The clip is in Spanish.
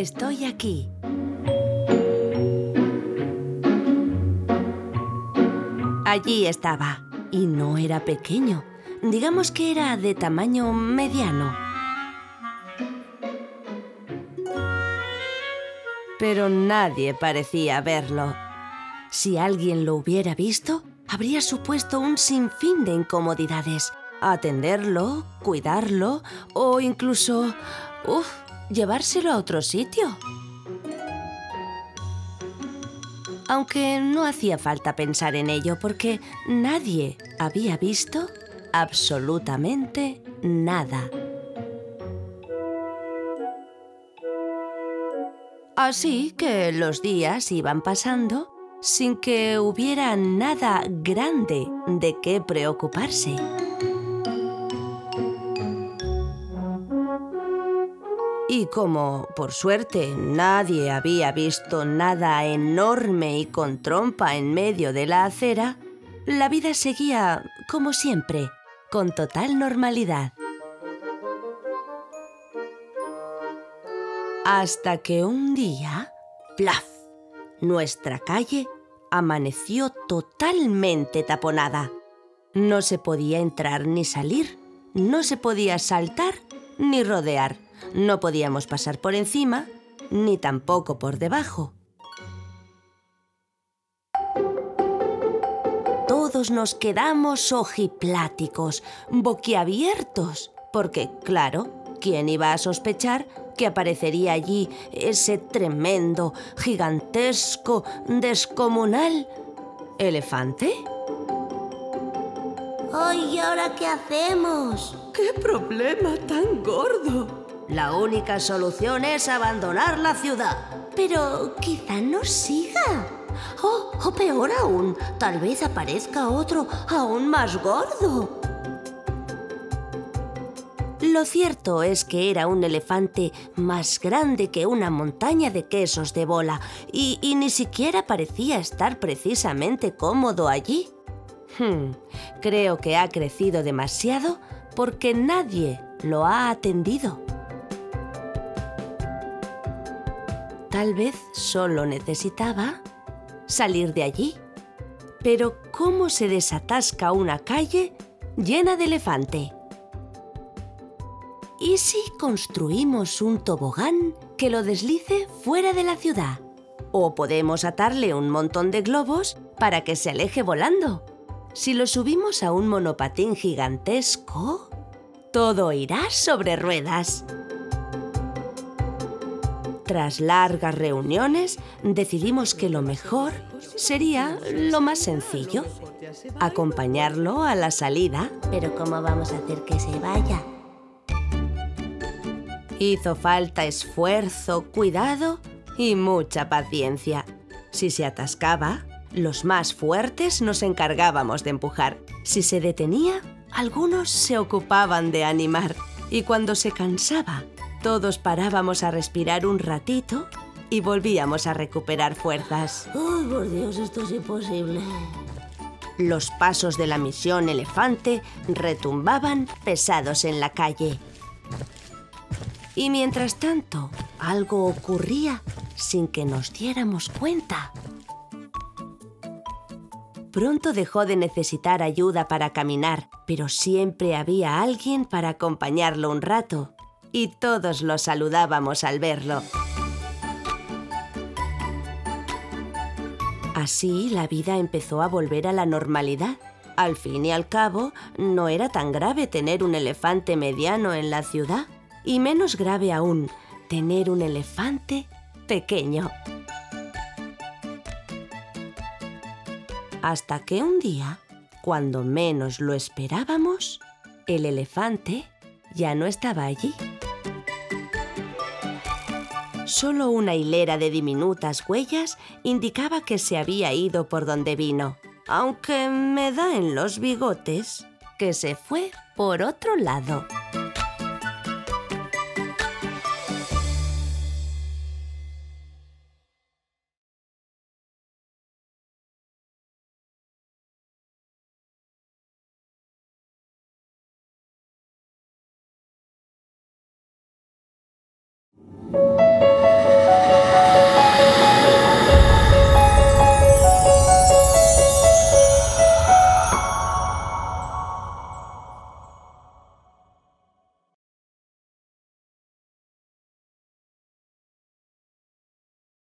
Estoy aquí. Allí estaba. Y no era pequeño. Digamos que era de tamaño mediano. Pero nadie parecía verlo. Si alguien lo hubiera visto, habría supuesto un sinfín de incomodidades. Atenderlo, cuidarlo o incluso... llevárselo a otro sitio. Aunque no hacía falta pensar en ello porque nadie había visto absolutamente nada. Así que los días iban pasando sin que hubiera nada grande de qué preocuparse. Y como, por suerte, nadie había visto nada enorme y con trompa en medio de la acera, la vida seguía, como siempre, con total normalidad. Hasta que un día, ¡plaf!, nuestra calle amaneció totalmente taponada. No se podía entrar ni salir, no se podía saltar ni rodear. No podíamos pasar por encima, ni tampoco por debajo. Todos nos quedamos ojipláticos, boquiabiertos, porque, claro, ¿quién iba a sospechar que aparecería allí ese tremendo, gigantesco, descomunal elefante? ¡Ay, ¿y ahora qué hacemos? ¡Qué problema tan gordo! La única solución es abandonar la ciudad. Pero quizá nos siga. O peor aún, tal vez aparezca otro aún más gordo. Lo cierto es que era un elefante más grande que una montaña de quesos de bola y ni siquiera parecía estar precisamente cómodo allí. Creo que ha crecido demasiado porque nadie lo ha atendido. Tal vez solo necesitaba salir de allí. Pero ¿cómo se desatasca una calle llena de elefante? ¿Y si construimos un tobogán que lo deslice fuera de la ciudad? ¿O podemos atarle un montón de globos para que se aleje volando? Si lo subimos a un monopatín gigantesco, todo irá sobre ruedas. Tras largas reuniones, decidimos que lo mejor sería lo más sencillo: acompañarlo a la salida. Pero ¿cómo vamos a hacer que se vaya? Hizo falta esfuerzo, cuidado y mucha paciencia. Si se atascaba, los más fuertes nos encargábamos de empujar. Si se detenía, algunos se ocupaban de animar. Y cuando se cansaba, todos parábamos a respirar un ratito y volvíamos a recuperar fuerzas. ¡Oh, por Dios, esto es imposible! Los pasos de la misión elefante retumbaban pesados en la calle. Y mientras tanto, algo ocurría sin que nos diéramos cuenta. Pronto dejó de necesitar ayuda para caminar, pero siempre había alguien para acompañarlo un rato. Y todos lo saludábamos al verlo. Así la vida empezó a volver a la normalidad. Al fin y al cabo, no era tan grave tener un elefante mediano en la ciudad. Y menos grave aún, tener un elefante pequeño. Hasta que un día, cuando menos lo esperábamos, el elefante ya no estaba allí. Solo una hilera de diminutas huellas indicaba que se había ido por donde vino, aunque me da en los bigotes que se fue por otro lado.